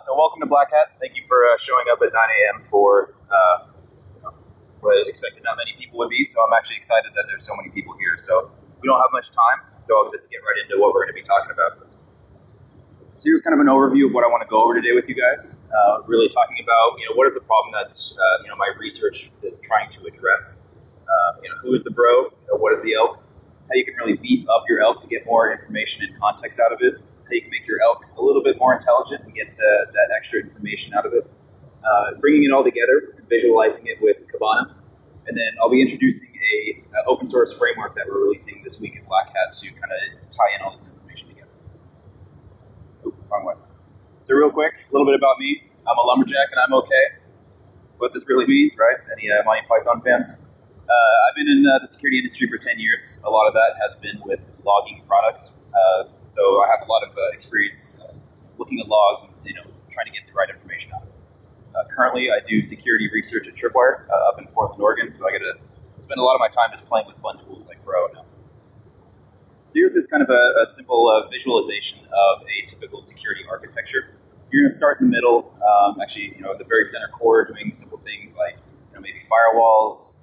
So welcome to Black Hat. Thank you for showing up at 9 a.m. for what I expected not many people would be. So I'm actually excited that there's so many people here. So we don't have much time, so I'll just get right into what we're going to be talking about. So here's kind of an overview of what I want to go over today with you guys. Really talking about what is the problem that's my research is trying to address. Who is the bro? What is the ELK? How you can really beef up your ELK to get more information and context out of it. How you can make your ELK a little bit more intelligent and get that extra information out of it. Bringing it all together and visualizing it with Kibana. And then I'll be introducing an open source framework that we're releasing this week at Black Hat to kind of tie in all this information together. Ooh, wrong one. So real quick, a little bit about me. I'm a lumberjack and I'm okay. What this really means, right? Any Monty Python fans? I've been in the security industry for 10 years. A lot of that has been with logging products. So I have a lot of experience looking at logs and trying to get the right information out of it. Currently, I do security research at Tripwire up in Portland, Oregon. So I get to spend a lot of my time just playing with fun tools like Bro now. So here's just kind of a simple visualization of a typical security architecture. You're going to start in the middle, actually, at the very center core, doing simple things like maybe firewalls.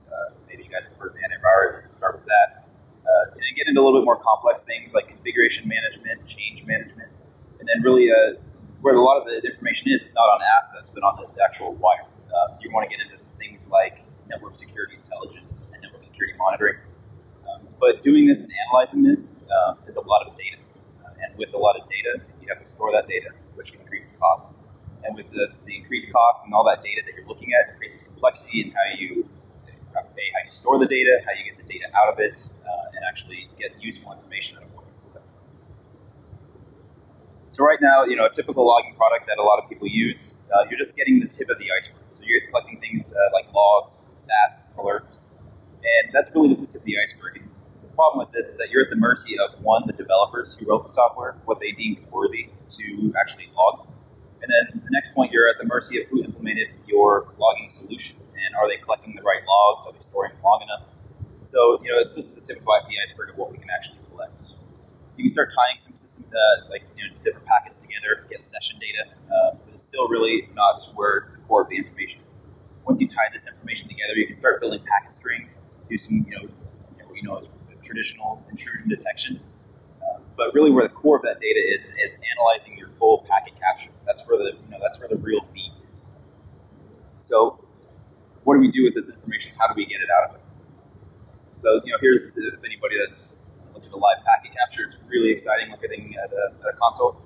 Maybe you guys have heard of antivirus. You can start with that. And then get into a little bit more complex things like configuration management, change management, and then really where a lot of the information is, it's not on assets, but on the actual wire. So you want to get into things like network security intelligence and network security monitoring. But doing this and analyzing this is a lot of data. And with a lot of data, you have to store that data, which increases costs. And with the increased costs and all that data that you're looking at, increases complexity in how you store the data, how you get the data out of it, and actually get useful information out of what you put. So right now, a typical logging product that a lot of people use, you're just getting the tip of the iceberg. So you're collecting things like logs, stats, alerts, and that's really just the tip of the iceberg. And the problem with this is that you're at the mercy of, one, the developers who wrote the software, what they deemed worthy to actually log. And then the next point, you're at the mercy of who implemented your logging solution. And are they collecting the right logs? Are they storing them long enough? So, it's just the tip of the iceberg of what we can actually collect. You can start tying some systems, different packets together, get session data, but it's still really not where the core of the information is. Once you tie this information together, you can start building packet strings, do some, as traditional intrusion detection. But really, where the core of that data is analyzing your full packet capture. That's where the real meat is. So, what do we do with this information? How do we get it out of it? So, here's if anybody that's looked at a live packet capture, it's really exciting looking at a console.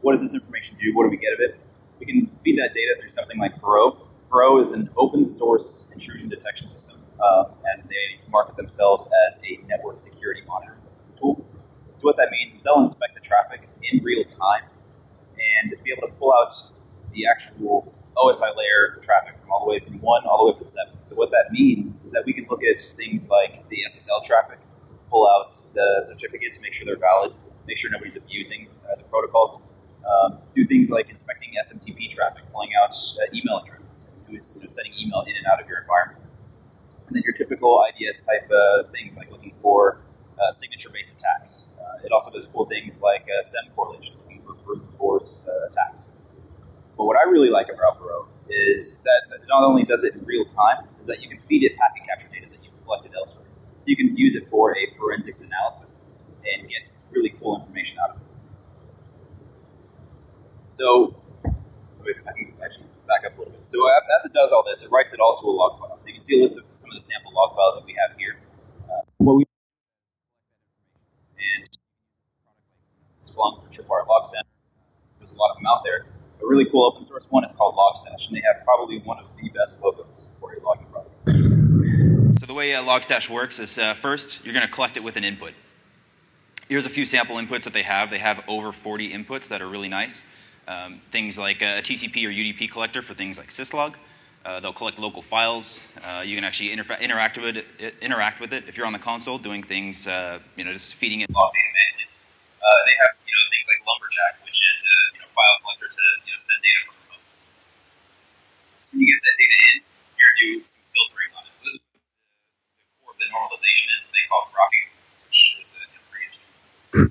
What does this information do? What do we get of it? We can feed that data through something like Bro. Bro is an open source intrusion detection system, and they market themselves as a network security monitoring tool. So what that means is they'll inspect the traffic in real time and be able to pull out the actual OSI layer traffic from all the way from 1 all the way up to 7. So what that means is that we can look at things like the SSL traffic, pull out the certificates, make sure they're valid, make sure nobody's abusing the protocols, do things like inspecting SMTP traffic, pulling out email addresses, who's sending email in and out of your environment. And then your typical IDS type things like looking for signature-based attacks. It also does cool things like SEM correlation, looking for brute force attacks. But what I really like about Bro is that not only does it in real time, is that you can feed it packet capture data that you've collected elsewhere. So you can use it for a forensics analysis and get really cool information out of it. So I can actually back up a little bit. So as it does all this, it writes it all to a log file. So you can see a list of some of the sample log files that we have here. Splunk, Tripwire, LogStash. There's a lot of them out there. A really cool open source one is called LogStash, and they have probably one of the best logos for a logging product. So the way LogStash works is first, you're going to collect it with an input. Here's a few sample inputs that they have. They have over 40 inputs that are really nice. Things like a TCP or UDP collector for things like syslog. They'll collect local files. You can actually interact with it if you're on the console doing things, just feeding it log data manually. They have things like Lumberjack, which is a file collector to send data from the host system. So when you get that data in, you're going to do some filtering on it. So this is the core of the normalization is what they call grokking, which is pretty interesting.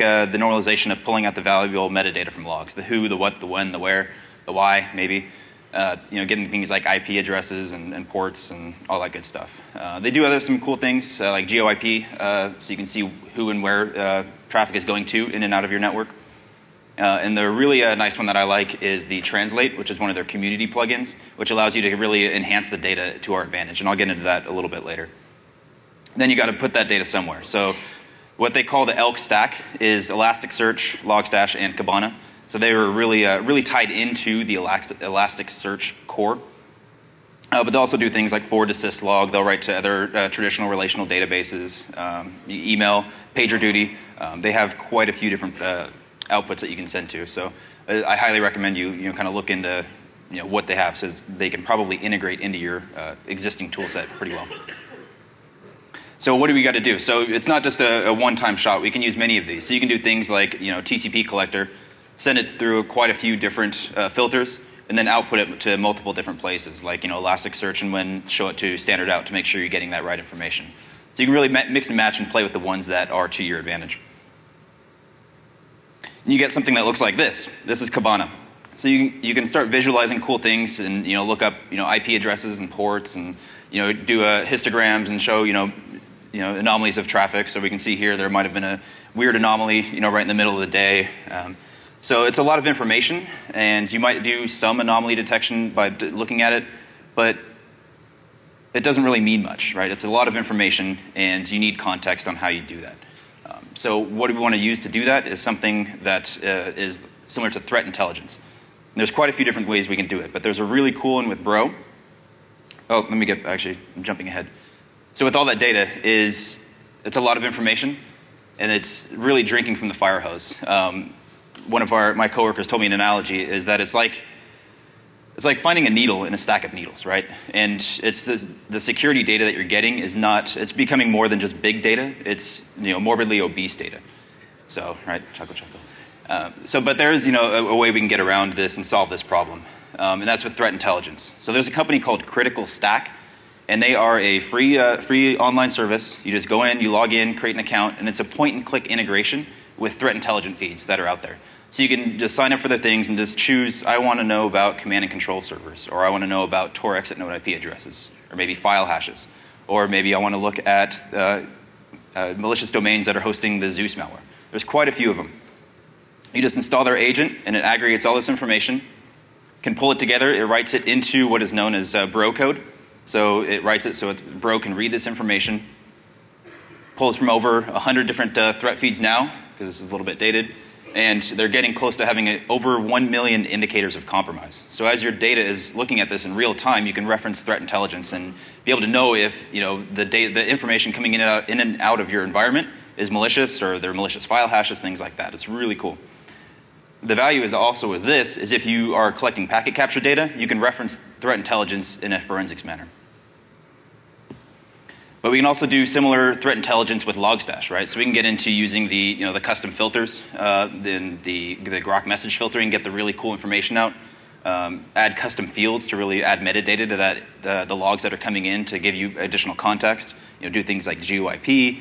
like the normalization of pulling out the valuable metadata from logs, the who, the what, the when, the where, the why, maybe. You know, getting things like IP addresses and ports and all that good stuff. They do other some cool things like GeoIP, so you can see who and where traffic is going to in and out of your network. And the really nice one that I like is the Translate, which is one of their community plugins, which allows you to really enhance the data to our advantage. And I'll get into that a little bit later. Then you got to put that data somewhere. So what they call the ELK stack is Elasticsearch, Logstash, and Kibana. So they were really, really tied into the Elasticsearch core. But they also do things like forward to syslog. They'll write to other traditional relational databases, email, PagerDuty. They have quite a few different outputs that you can send to. So I highly recommend you, kind of look into, what they have, so they can probably integrate into your existing tool set pretty well. So what do we got to do? So it's not just a one-time shot. We can use many of these. So you can do things like, TCP collector. Send it through quite a few different filters, and then output it to multiple different places, like Elasticsearch, and when show it to standard out to make sure you're getting that right information. So you can really mix and match and play with the ones that are to your advantage. And you get something that looks like this. This is Kibana. So you can start visualizing cool things and look up IP addresses and ports and do histograms and show anomalies of traffic. So we can see here there might have been a weird anomaly right in the middle of the day. So it's a lot of information, and you might do some anomaly detection by looking at it, but it doesn't really mean much, right? It's a lot of information, and you need context on how you do that. So what we want to use to do that is something that is similar to threat intelligence. And there's quite a few different ways we can do it, but there's a really cool one with Bro. Oh, let me get, actually, I'm jumping ahead. So with all that data, it's a lot of information, and it's really drinking from the fire hose. One of my coworkers told me an analogy is that it's like finding a needle in a stack of needles, right? And it's the security data that you're getting is not, it's becoming more than just big data. It's morbidly obese data. So right, chuckle. So but there is a way we can get around this and solve this problem, and that's with threat intelligence. So there's a company called Critical Stack, and they are a free online service. You just go in, you log in, create an account, and it's a point-and-click integration with threat intelligence feeds that are out there. So you can just sign up for their things and just choose, I want to know about command and control servers, or I want to know about Tor exit node IP addresses, or maybe file hashes, or maybe I want to look at malicious domains that are hosting the Zeus malware. There's quite a few of them. You just install their agent, and it aggregates all this information, can pull it together, it writes it into what is known as Bro code. So it writes it so Bro can read this information, pulls from over 100 different threat feeds now, because this is a little bit dated, and they're getting close to having over 1 million indicators of compromise. So as your data is looking at this in real time, you can reference threat intelligence and be able to know if the information coming in and out of your environment is malicious, or there are malicious file hashes, things like that. It's really cool. The value is also with this is if you are collecting packet capture data, you can reference threat intelligence in a forensics manner. But we can also do similar threat intelligence with Logstash, right? So we can get into using the, the custom filters, then the Grok message filtering, get the really cool information out, add custom fields to really add metadata to that, the logs that are coming in to give you additional context, do things like GeoIP,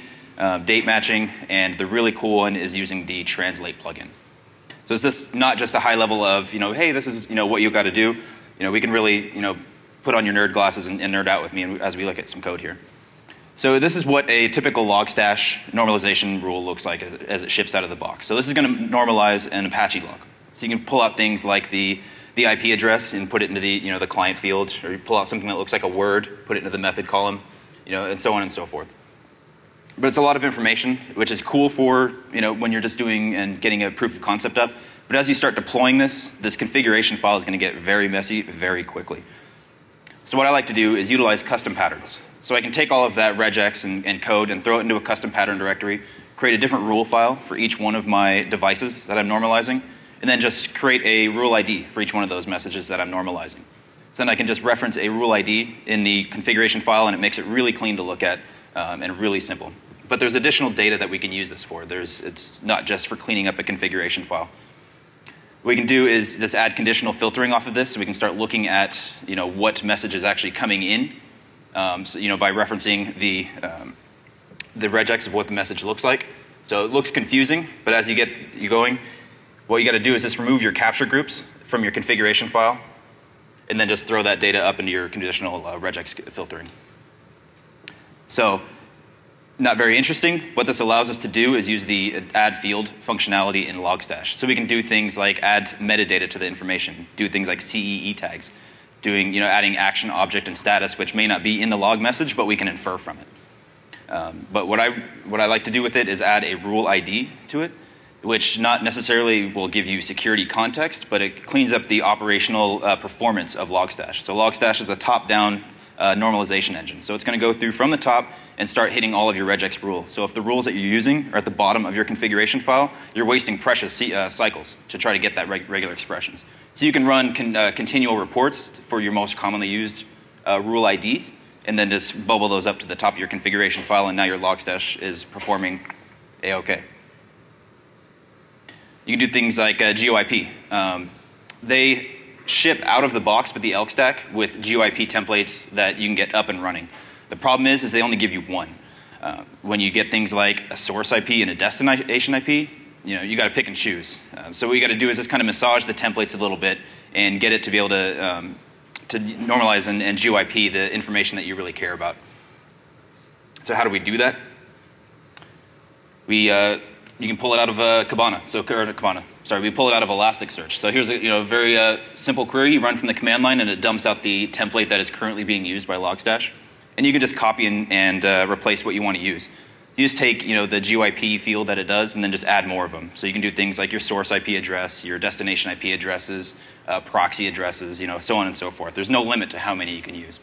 date matching, and the really cool one is using the Translate plugin. So it's just not just a high level of, hey, this is, what you've got to do. We can really, put on your nerd glasses and nerd out with me as we look at some code here. So this is what a typical Logstash normalization rule looks like as it ships out of the box. So this is going to normalize an Apache log. So you can pull out things like the IP address and put it into the, the client field, or you pull out something that looks like a word, put it into the method column, and so on and so forth. But it's a lot of information, which is cool for, when you're just doing and getting a proof of concept up. But as you start deploying this configuration file is going to get very messy very quickly. So what I like to do is utilize custom patterns. So I can take all of that regex and code and throw it into a custom pattern directory, create a different rule file for each one of my devices that I'm normalizing, and then just create a rule ID for each one of those messages that I'm normalizing. So then I can just reference a rule ID in the configuration file, and it makes it really clean to look at and really simple. But there's additional data that we can use this for. It's not just for cleaning up a configuration file. What we can do is just add conditional filtering off of this, so we can start looking at what message is actually coming in. By referencing the regex of what the message looks like. So it looks confusing, but as you get you going, what you got to do is just remove your capture groups from your configuration file, and then just throw that data up into your conditional regex filtering. So, not very interesting. What this allows us to do is use the add field functionality in Logstash. So we can do things like add metadata to the information, do things like CEE tags, doing, you know, adding action, object, and status, which may not be in the log message, but we can infer from it. But what I like to do with it is add a rule ID to it, which not necessarily will give you security context, but it cleans up the operational performance of Logstash. So Logstash is a top-down normalization engine. So it's going to go through from the top and start hitting all of your regex rules. So if the rules that you're using are at the bottom of your configuration file, you're wasting precious cycles to try to get that regular expressions. So you can run continual reports for your most commonly used rule IDs, and then just bubble those up to the top of your configuration file, and now your Logstash is performing A-OK. You can do things like GeoIP. They ship out of the box with the ELK stack with GeoIP templates that you can get up and running. The problem is they only give you one. When you get things like a source IP and a destination IP, you know, you got to pick and choose. So what you got to do is just kind of massage the templates a little bit and get it to be able to normalize and GeoIP the information that you really care about. So how do we do that? You can pull it out of Kibana. So we pull it out of Elasticsearch. So here's a very simple query. You run from the command line, and it dumps out the template that is currently being used by Logstash, and you can just copy and replace what you want to use. You just take the GeoIP field that it does, and then just add more of them. So you can do things like your source IP address, your destination IP addresses, proxy addresses, so on and so forth. There's no limit to how many you can use.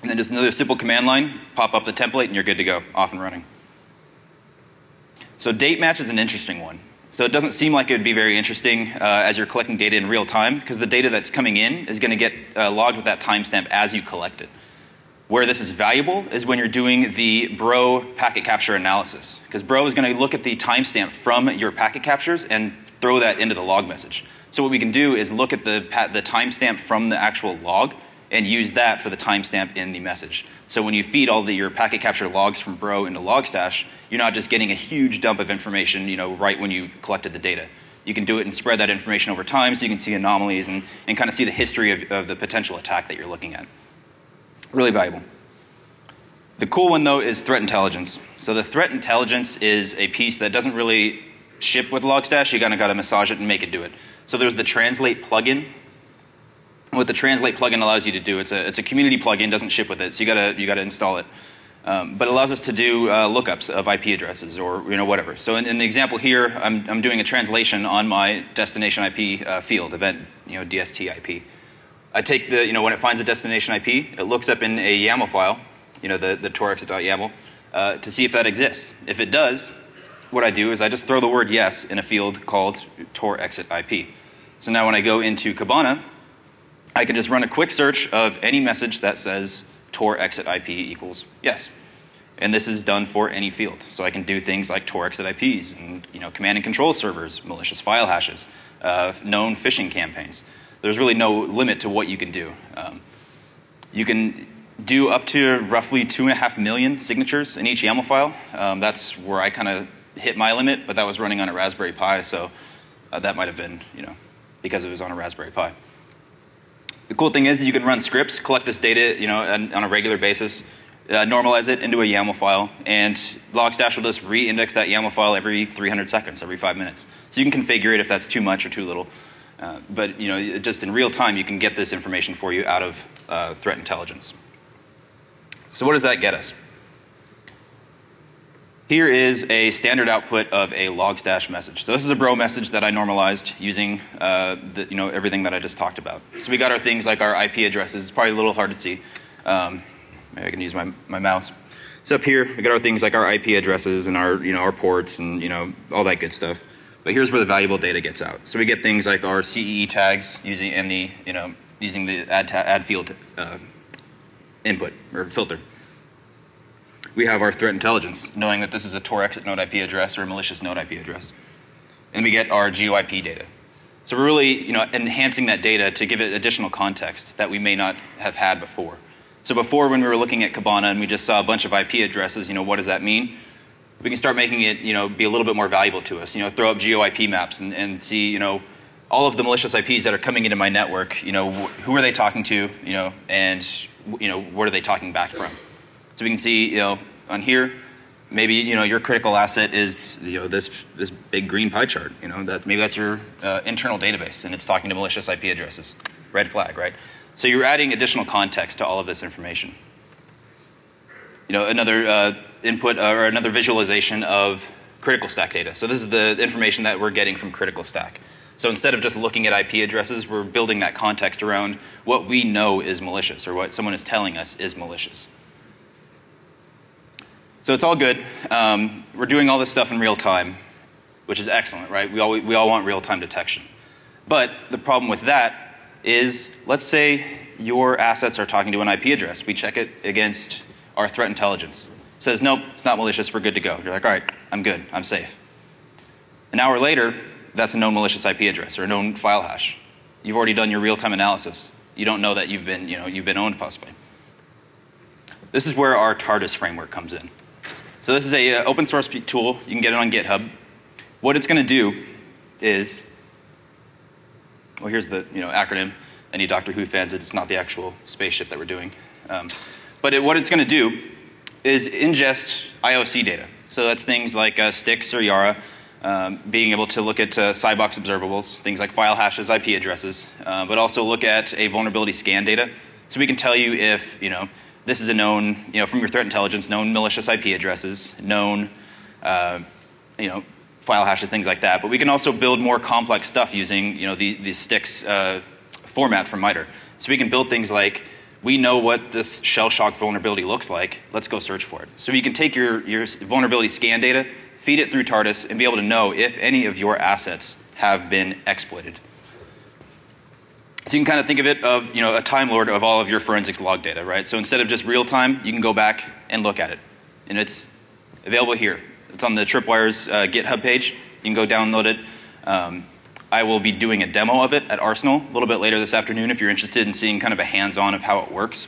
And then just another simple command line, pop up the template, and you're good to go, off and running. So date match is an interesting one. So it doesn't seem like it would be very interesting as you're collecting data in real time, because the data that's coming in is going to get logged with that timestamp as you collect it. Where this is valuable is when you're doing the Bro packet capture analysis, because Bro is going to look at the timestamp from your packet captures and throw that into the log message. So what we can do is look at the timestamp from the actual log and use that for the timestamp in the message. So when you feed all your packet capture logs from Bro into Logstash, you're not just getting a huge dump of information, right when you've collected the data. You can do it and spread that information over time, so you can see anomalies and kind of see the history of the potential attack that you're looking at. Really valuable. The cool one, though, is threat intelligence. So the threat intelligence is a piece that doesn't really ship with Logstash. You kind of got to massage it and make it do it. So there's the Translate plugin. What the Translate plugin allows you to do, it's a community plugin, doesn't ship with it, so you gotta install it. But it allows us to do lookups of IP addresses or whatever. So in the example here, I'm doing a translation on my destination IP field event, DST IP. I take the when it finds a destination IP, it looks up in a YAML file, the torx.yaml, to see if that exists. If it does, what I do is I just throw the word yes in a field called torexit IP. So now when I go into Kibana, I can just run a quick search of any message that says Tor exit IP equals yes. And this is done for any field. So I can do things like Tor exit IPs and command and control servers, malicious file hashes, known phishing campaigns. There's really no limit to what you can do. You can do up to roughly 2.5 million signatures in each YAML file. That's where I kind of hit my limit, but that was running on a Raspberry Pi, so that might have been, because it was on a Raspberry Pi. The cool thing is you can run scripts, collect this data, on a regular basis, normalize it into a YAML file, and Logstash will just re-index that YAML file every 300 seconds, every 5 minutes. So you can configure it if that's too much or too little. But just in real time, you can get this information for you out of threat intelligence. So what does that get us? Here is a standard output of a Logstash message. So this is a Bro message that I normalized using everything that I just talked about. So we got our things like our IP addresses. It's probably a little hard to see. Maybe I can use my mouse. So up here, we got our things like our IP addresses and our our ports and all that good stuff. But here's where the valuable data gets out. So we get things like our CEE tags using the add field input or filter. We have our threat intelligence, knowing that this is a Tor exit node IP address or a malicious node IP address. And we get our GeoIP data. So we're really enhancing that data to give it additional context that we may not have had before. So before, when we were looking at Kibana and we just saw a bunch of IP addresses, what does that mean? we can start making it, be a little bit more valuable to us. Throw up GeoIP maps and see, all of the malicious IPs that are coming into my network. Who are they talking to? And what are they talking back from? So we can see, on here, maybe your critical asset is this big green pie chart. That maybe that's your internal database, and it's talking to malicious IP addresses. Red flag, right? So you're adding additional context to all of this information. Another input or another visualization of critical stack data. So this is the information that we're getting from critical stack. So instead of just looking at IP addresses, we're building that context around what we know is malicious or what someone is telling us is malicious. So it's all good. We're doing all this stuff in real time, which is excellent, right? We all want real time detection. But the problem with that is, let's say your assets are talking to an IP address. We check it against our threat intelligence. It says, nope, it's not malicious, we're good to go. You're like, all right, I'm good, I'm safe. An hour later, that's a known malicious IP address or a known file hash. You've already done your real-time analysis. You don't know that you've been, you've been owned possibly. This is where our TARDIS framework comes in. So this is a open source tool. You can get it on GitHub. What it's going to do is, well, here's the acronym. Any Doctor Who fans, it's not the actual spaceship that we're doing. But what it's going to do is ingest IOC data. So that's things like Stix or YARA. Being able to look at Cybox observables, things like file hashes, IP addresses, but also look at a vulnerability scan data. So we can tell you if, this is a known, from your threat intelligence, known malicious IP addresses, known, file hashes, things like that. But we can also build more complex stuff using, the Stix format from MITRE. So we can build things like, we know what this shell shock vulnerability looks like, let's go search for it. So you can take your vulnerability scan data, feed it through TARDIS, and be able to know if any of your assets have been exploited. So you can kind of think of it of, a time lord of all of your forensics log data, right? So instead of just real time, you can go back and look at it. And it's available here. It's on the Tripwire's GitHub page. You can go download it. I will be doing a demo of it at Arsenal a little bit later this afternoon if you're interested in seeing kind of a hands-on of how it works.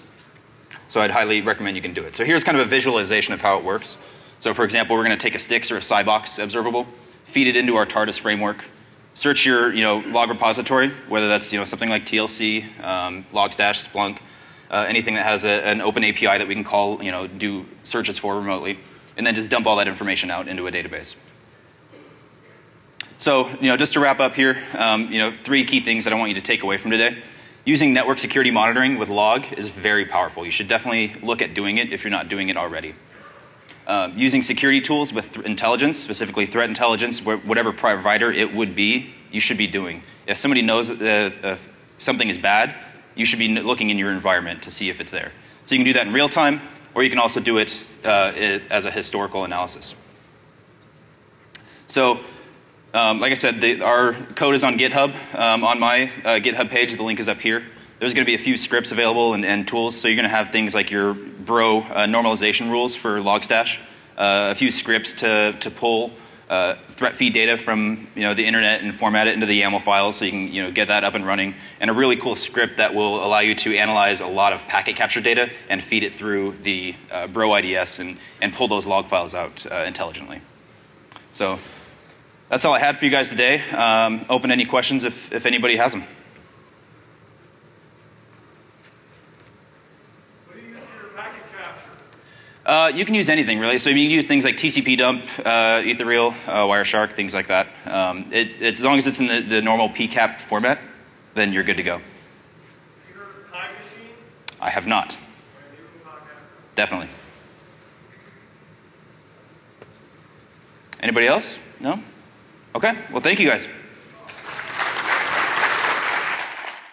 So I'd highly recommend you can do it. So here's kind of a visualization of how it works. So for example, we're going to take a Stix or a Cybox observable, feed it into our TARDIS framework, search your log repository, whether that's something like TLC, Logstash, Splunk, anything that has an open API that we can call, do searches for remotely, and then just dump all that information out into a database. So just to wrap up here, three key things that I want you to take away from today. Using network security monitoring with log is very powerful. You should definitely look at doing it if you're not doing it already. Using security tools with intelligence, specifically threat intelligence, whatever provider it would be, you should be doing. If somebody knows if something is bad, you should be looking in your environment to see if it's there. So you can do that in real time, or you can also do it as a historical analysis. So like I said, our code is on GitHub. On my GitHub page, the link is up here. There's going to be a few scripts available and tools, so you're going to have things like your Bro normalization rules for Logstash, a few scripts to pull threat feed data from the internet and format it into the YAML files, so you can get that up and running, and a really cool script that will allow you to analyze a lot of packet capture data and feed it through the Bro IDS and pull those log files out intelligently. So that's all I had for you guys today. Open any questions if anybody has them. You can use anything really. So you can use things like TCP dump, Ethereal, Wireshark, things like that. It's, as long as it's in the normal PCAP format, then you're good to go. Have you heard of Time Machine? I have not. Definitely. Anybody else? No? Okay. Well, thank you guys.